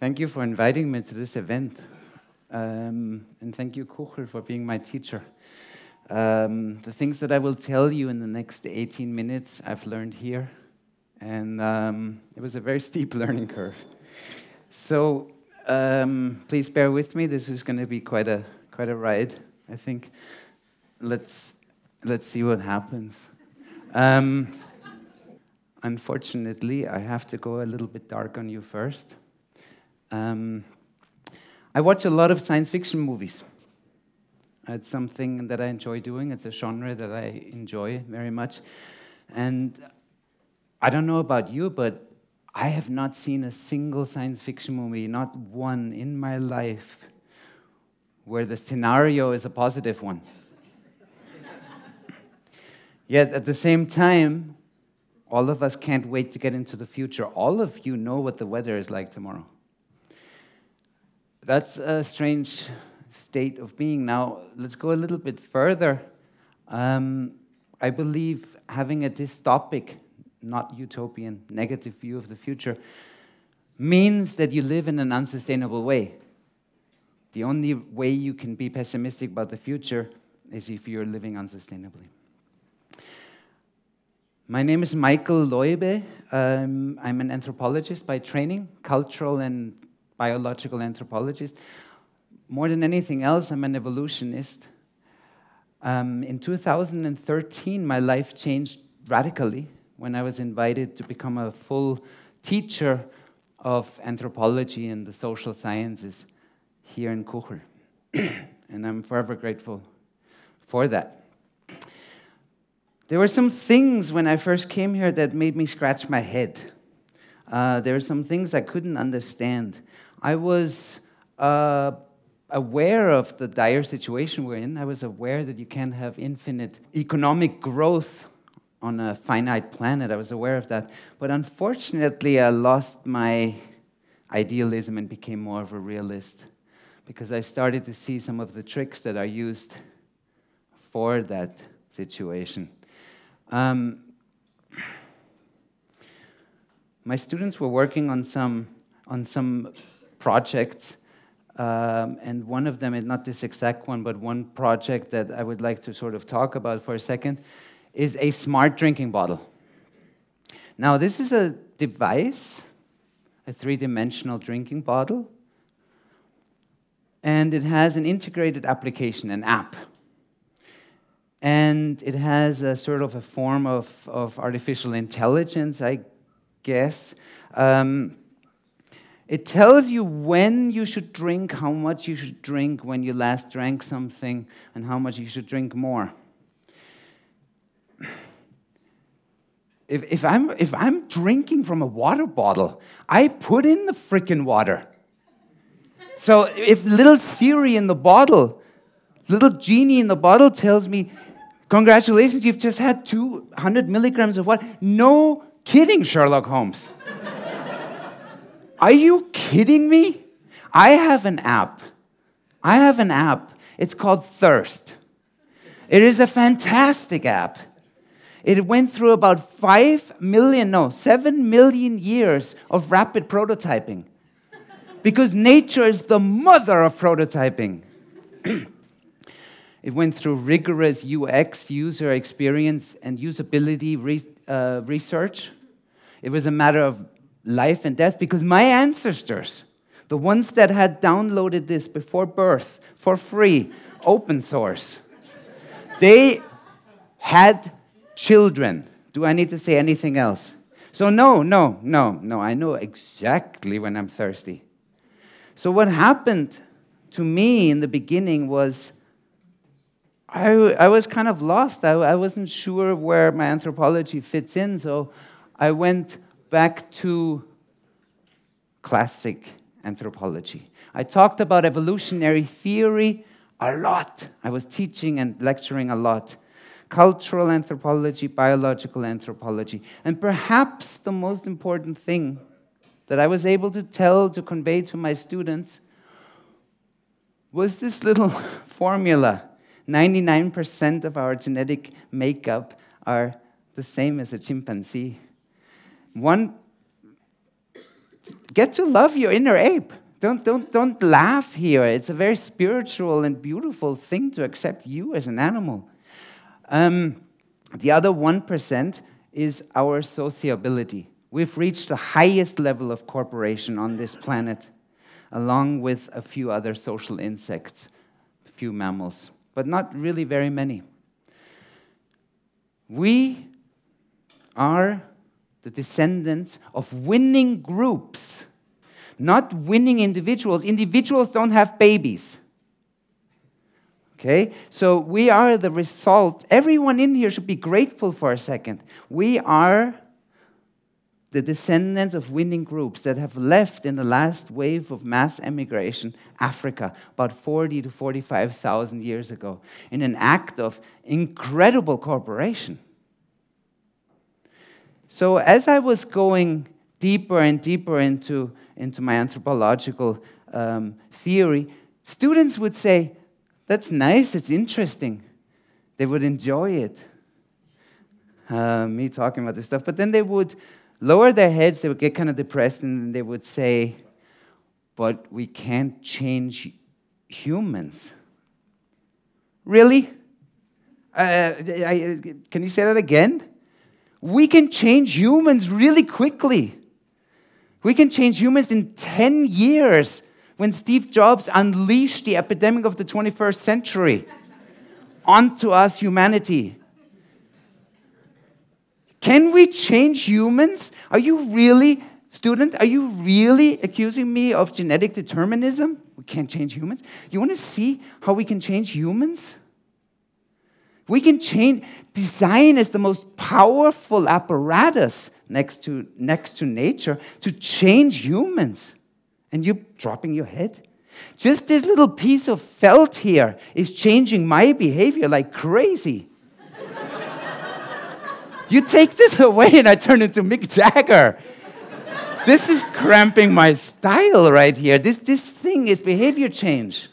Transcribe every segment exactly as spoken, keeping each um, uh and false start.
Thank you for inviting me to this event. Um, and thank you, Kuchl, for being my teacher. Um, the things that I will tell you in the next eighteen minutes, I've learned here. And um, it was a very steep learning curve. So um, please bear with me. This is going to be quite a, quite a ride, I think. Let's, let's see what happens. Um, unfortunately, I have to go a little bit dark on you first. Um, I watch a lot of science fiction movies. It's something that I enjoy doing. It's a genre that I enjoy very much. And I don't know about you, but I have not seen a single science fiction movie, not one in my life, where the scenario is a positive one. Yet at the same time, all of us can't wait to get into the future. All of you know what the weather is like tomorrow. That's a strange state of being. Now, let's go a little bit further. Um, I believe having a dystopic, not utopian, negative view of the future means that you live in an unsustainable way. The only way you can be pessimistic about the future is if you're living unsustainably. My name is Michael Leube. Um, I'm an anthropologist by training, cultural and biological anthropologist. More than anything else, I'm an evolutionist. Um, in two thousand thirteen, my life changed radically when I was invited to become a full teacher of anthropology and the social sciences here in Kuchl. And I'm forever grateful for that. There were some things when I first came here that made me scratch my head. Uh, there are some things I couldn't understand. I was uh, aware of the dire situation we're in. I was aware that you can't have infinite economic growth on a finite planet. I was aware of that. But unfortunately, I lost my idealism and became more of a realist, because I started to see some of the tricks that are used for that situation. Um, My students were working on some, on some projects, um, and one of them, and not this exact one, but one project that I would like to sort of talk about for a second, is a smart drinking bottle. Now, this is a device, a three-dimensional drinking bottle, and it has an integrated application, an app. And it has a sort of a form of, of artificial intelligence, I guess. Um, it tells you when you should drink, how much you should drink, when you last drank something, and how much you should drink more. If, if, I'm, if I'm drinking from a water bottle, I put in the frickin' water. So if little Siri in the bottle, little genie in the bottle tells me, congratulations, you've just had two hundred milligrams of water. No kidding, Sherlock Holmes. Are you kidding me? I have an app. I have an app. It's called Thirst. It is a fantastic app. It went through about five million, no, seven million years of rapid prototyping, because nature is the mother of prototyping. It went through rigorous U X, user experience, and usability re uh, research. It was a matter of life and death, because my ancestors, the ones that had downloaded this before birth, for free, open source, they had children. Do I need to say anything else? So no, no, no, no, I know exactly when I'm thirsty. So what happened to me in the beginning was, I, I was kind of lost. I, I wasn't sure where my anthropology fits in, so I went back to classic anthropology. I talked about evolutionary theory a lot. I was teaching and lecturing a lot. Cultural anthropology, biological anthropology. And perhaps the most important thing that I was able to tell, to convey to my students, was this little formula. ninety-nine percent of our genetic makeup are the same as a chimpanzee. One Get to love your inner ape. Don't, don't, don't laugh here. It's a very spiritual and beautiful thing to accept you as an animal. Um, the other one percent is our sociability. We've reached the highest level of cooperation on this planet, along with a few other social insects, a few mammals, but not really very many. We are the descendants of winning groups, not winning individuals. Individuals don't have babies. Okay? So we are the result. Everyone in here should be grateful for a second. We are the descendants of winning groups that have left in the last wave of mass emigration Africa about forty to forty-five thousand years ago in an act of incredible cooperation. So as I was going deeper and deeper into, into my anthropological um, theory, students would say, that's nice, it's interesting. They would enjoy it, uh, me talking about this stuff. But then they would lower their heads, they would get kind of depressed, and they would say, but we can't change humans. Really? Uh, I, I, can you say that again? We can change humans really quickly. We can change humans in ten years when Steve Jobs unleashed the epidemic of the twenty-first century onto us, humanity. Can we change humans? Are you really, student, are you really accusing me of genetic determinism? We can't change humans. You want to see how we can change humans? We can change. Design is the most powerful apparatus next to, next to nature to change humans. And you're dropping your head. Just this little piece of felt here is changing my behavior like crazy. You take this away and I turn into Mick Jagger. This is cramping my style right here. This, this thing is behavior change.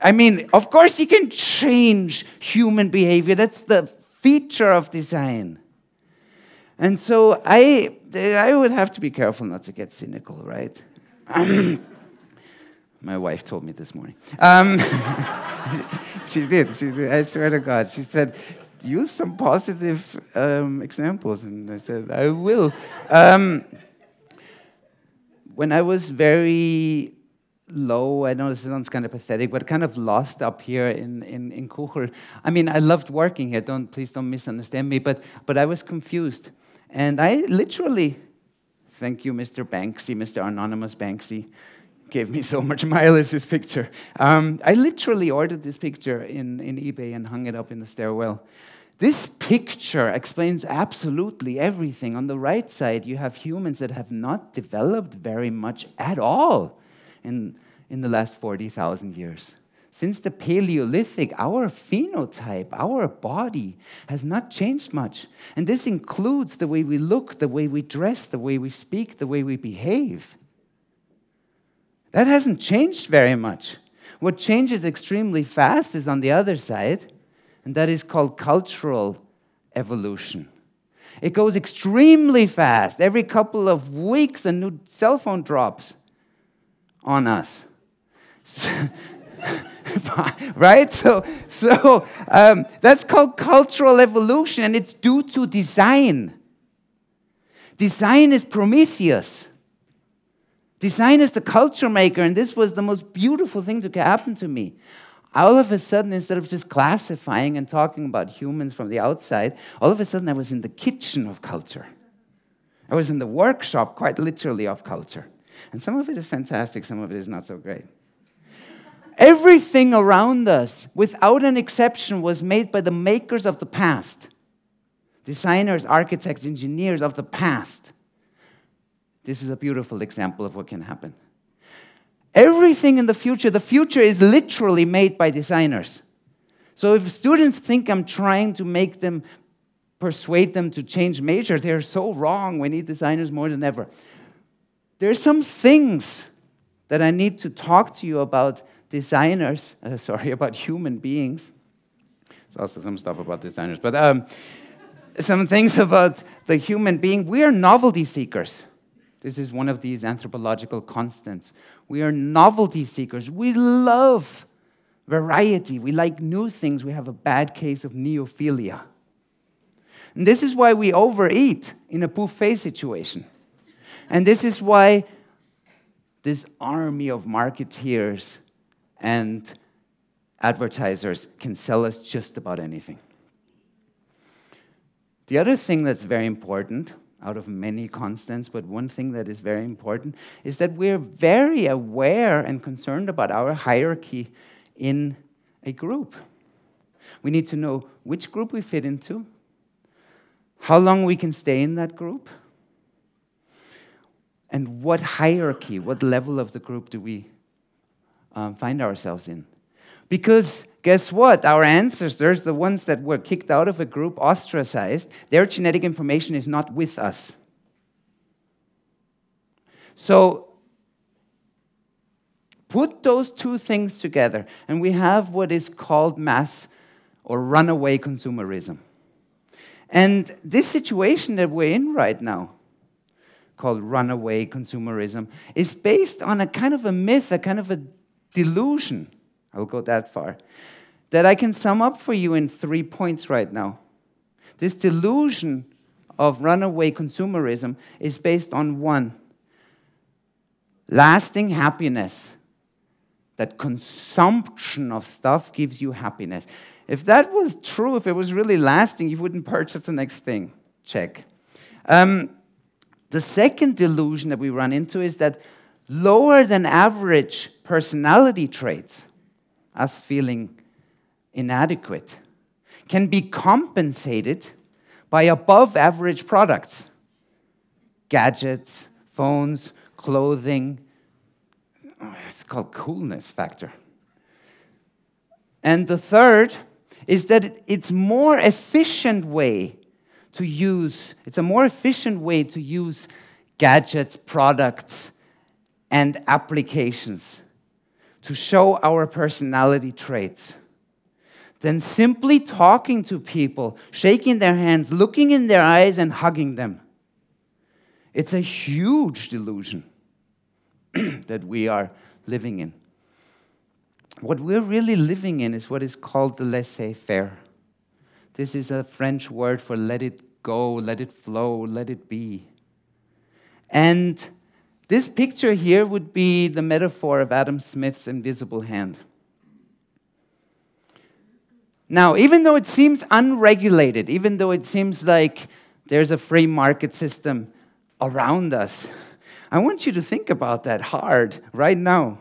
I mean, of course you can change human behavior. That's the feature of design. And so I, I would have to be careful not to get cynical, right? My wife told me this morning. Um, she did, she did, I swear to God. She said, use some positive um, examples. And I said, I will. Um, when I was very low, I know this sounds kind of pathetic, but kind of lost up here in, in, in Kuchl. I mean, I loved working here, don't, please don't misunderstand me, but, but I was confused. And I literally, thank you, Mister Banksy, Mister Anonymous Banksy, gave me so much mileage, this picture. Um, I literally ordered this picture in, in eBay and hung it up in the stairwell. This picture explains absolutely everything. On the right side, you have humans that have not developed very much at all in, in the last forty thousand years. Since the Paleolithic, our phenotype, our body has not changed much. And this includes the way we look, the way we dress, the way we speak, the way we behave. That hasn't changed very much. What changes extremely fast is on the other side, and that is called cultural evolution. It goes extremely fast. Every couple of weeks, a new cell phone drops on us. Right? So, so um, that's called cultural evolution, and it's due to design. Design is Prometheus. Design is the culture maker, and this was the most beautiful thing to happen to me. All of a sudden, instead of just classifying and talking about humans from the outside, all of a sudden I was in the kitchen of culture. I was in the workshop, quite literally, of culture. And some of it is fantastic, some of it is not so great. Everything around us, without an exception, was made by the makers of the past. Designers, architects, engineers of the past. This is a beautiful example of what can happen. Everything in the future, the future is literally made by designers. So if students think I'm trying to make them, persuade them to change major, they're so wrong. We need designers more than ever. There are some things that I need to talk to you about designers, uh, sorry, about human beings. There's also some stuff about designers, but um, some things about the human being. We are novelty seekers. This is one of these anthropological constants. We are novelty seekers. We love variety. We like new things. We have a bad case of neophilia. And this is why we overeat in a buffet situation. And this is why this army of marketeers and advertisers can sell us just about anything. The other thing that's very important, out of many constants, but one thing that is very important, is that we're very aware and concerned about our hierarchy in a group. We need to know which group we fit into, how long we can stay in that group, and what hierarchy, what level of the group do we um, find ourselves in. Because guess what? Our ancestors, the ones that were kicked out of a group, ostracized, their genetic information is not with us. So put those two things together, and we have what is called mass or runaway consumerism. And this situation that we're in right now, called runaway consumerism, is based on a kind of a myth, a kind of a delusion. I'll go that far, that I can sum up for you in three points right now. This delusion of runaway consumerism is based on one, lasting happiness, that consumption of stuff gives you happiness. If that was true, if it was really lasting, you wouldn't purchase the next thing. Check. Um, the second delusion that we run into is that lower than average personality traits, us feeling inadequate, can be compensated by above-average products. Gadgets, phones, clothing. It's called coolness factor. And the third is that it's more efficient way to use, it's a more efficient way to use gadgets, products, and applications to show our personality traits than simply talking to people, shaking their hands, looking in their eyes, and hugging them. It's a huge delusion that we are living in. What we're really living in is what is called the laissez-faire. This is a French word for let it go, let it flow, let it be. And this picture here would be the metaphor of Adam Smith's invisible hand. Now, even though it seems unregulated, even though it seems like there's a free market system around us, I want you to think about that hard right now.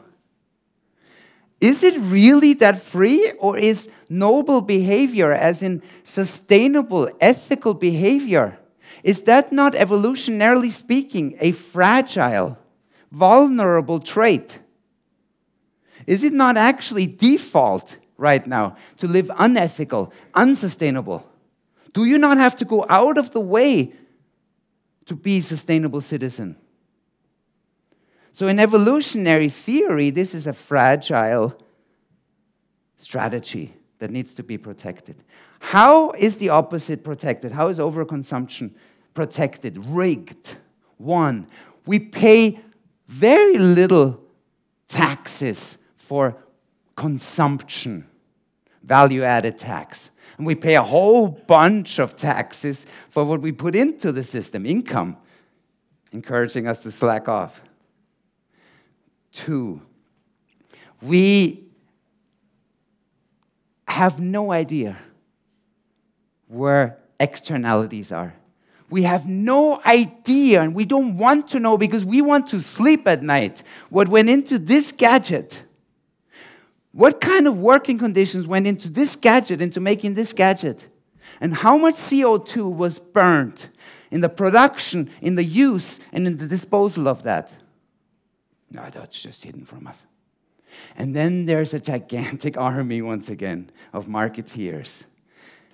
Is it really that free, or is noble behavior, as in sustainable, ethical behavior, is that not, evolutionarily speaking, a fragile, vulnerable trait? Is it not actually default right now to live unethical, unsustainable? Do you not have to go out of the way to be a sustainable citizen? So in evolutionary theory, this is a fragile strategy that needs to be protected. How is the opposite protected? How is overconsumption protected, rigged? One, we pay very little taxes for consumption, value-added tax. And we pay a whole bunch of taxes for what we put into the system, income, encouraging us to slack off. Two, we have no idea where externalities are. We have no idea, and we don't want to know because we want to sleep at night. What went into this gadget? What kind of working conditions went into this gadget, into making this gadget? And how much C O two was burned in the production, in the use, and in the disposal of that? No, that's just hidden from us. And then there's a gigantic army, once again, of marketeers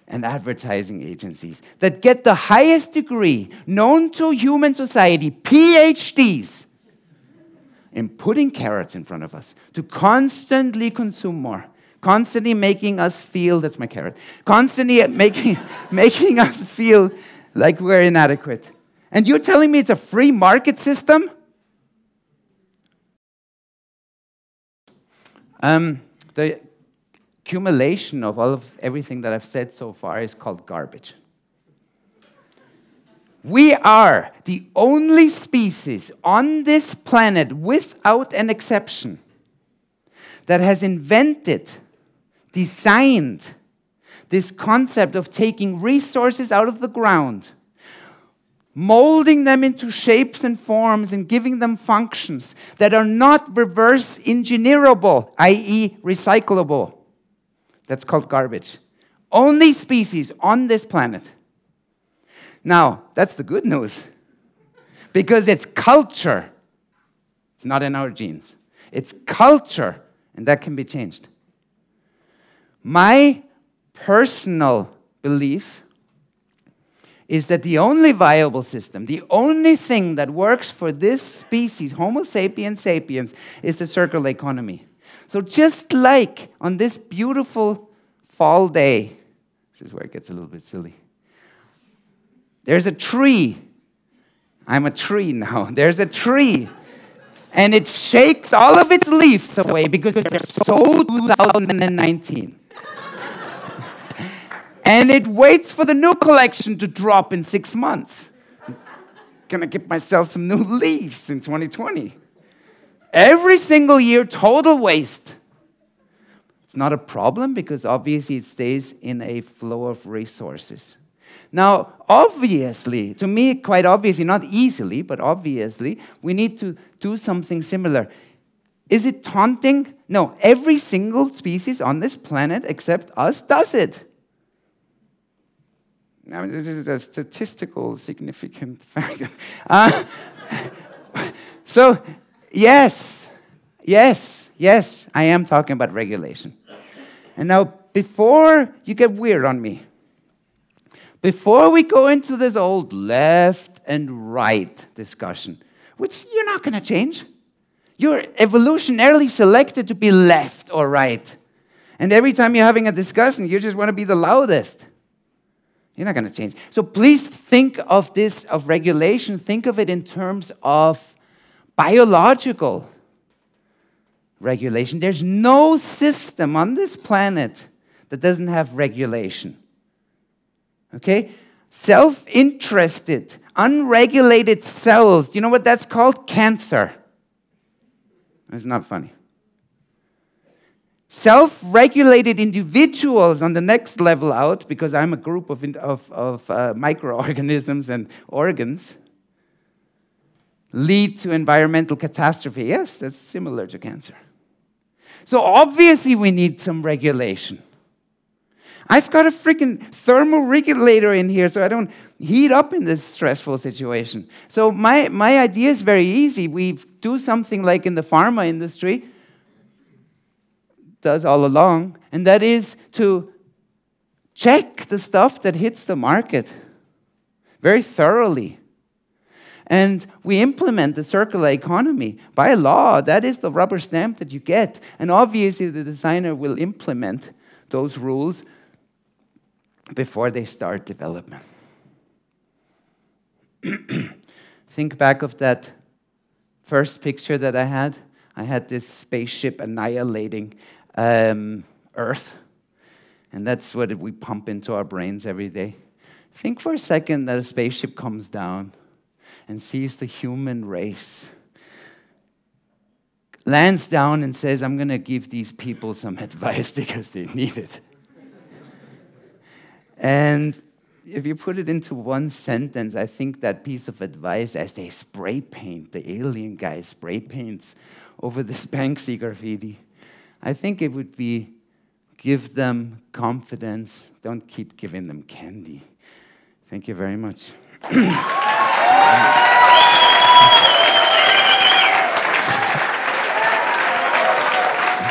and advertising agencies that get the highest degree known to human society, P H Ds, in putting carrots in front of us to constantly consume more, constantly making us feel, that's my carrot, constantly making, making us feel like we're inadequate. And you're telling me it's a free market system? Um, the accumulation of all of everything that I've said so far is called garbage. We are the only species on this planet, without an exception, that has invented, designed this concept of taking resources out of the ground, molding them into shapes and forms and giving them functions that are not reverse engineerable, that is recyclable. That's called garbage. Only species on this planet. Now, that's the good news, because it's culture. It's not in our genes. It's culture, and that can be changed. My personal belief is that the only viable system, the only thing that works for this species, Homo sapiens sapiens, is the circular economy. So just like on this beautiful fall day, this is where it gets a little bit silly, there's a tree. I'm a tree now. There's a tree. And it shakes all of its leaves away because they're so two thousand nineteen. And it waits for the new collection to drop in six months. I'm gonna get myself some new leaves in twenty twenty. Every single year, total waste. It's not a problem because obviously it stays in a flow of resources. Now, obviously, to me, quite obviously, not easily, but obviously, we need to do something similar. Is it taunting? No, every single species on this planet except us does it. I mean, this is a statistical significant fact. uh, so, yes, yes, yes, I am talking about regulation. And now, before you get weird on me, before we go into this old left and right discussion, which you're not going to change. You're evolutionarily selected to be left or right. And every time you're having a discussion, you just want to be the loudest. You're not going to change. So please think of this, of regulation, think of it in terms of biological regulation. There's no system on this planet that doesn't have regulation. Okay? Self-interested, unregulated cells. Do you know what that's called? Cancer. It's not funny. Self-regulated individuals on the next level out, because I'm a group of, of, of uh, microorganisms and organs, lead to environmental catastrophe. Yes, that's similar to cancer. So obviously we need some regulation. I've got a freaking thermoregulator in here so I don't heat up in this stressful situation. So my, my idea is very easy. We do something like in the pharma industry, does all along, and that is to check the stuff that hits the market very thoroughly. And we implement the circular economy. By law, that is the rubber stamp that you get. And obviously the designer will implement those rules before they start development. Think back of that first picture that I had. I had this spaceship annihilating um, Earth, and that's what we pump into our brains every day. Think for a second that a spaceship comes down and sees the human race, lands down and says, I'm going to give these people some advice because they need it. And if you put it into one sentence, I think that piece of advice, as they spray paint, the alien guy spray paints over this Banksy graffiti, I think it would be, give them confidence, don't keep giving them candy. Thank you very much.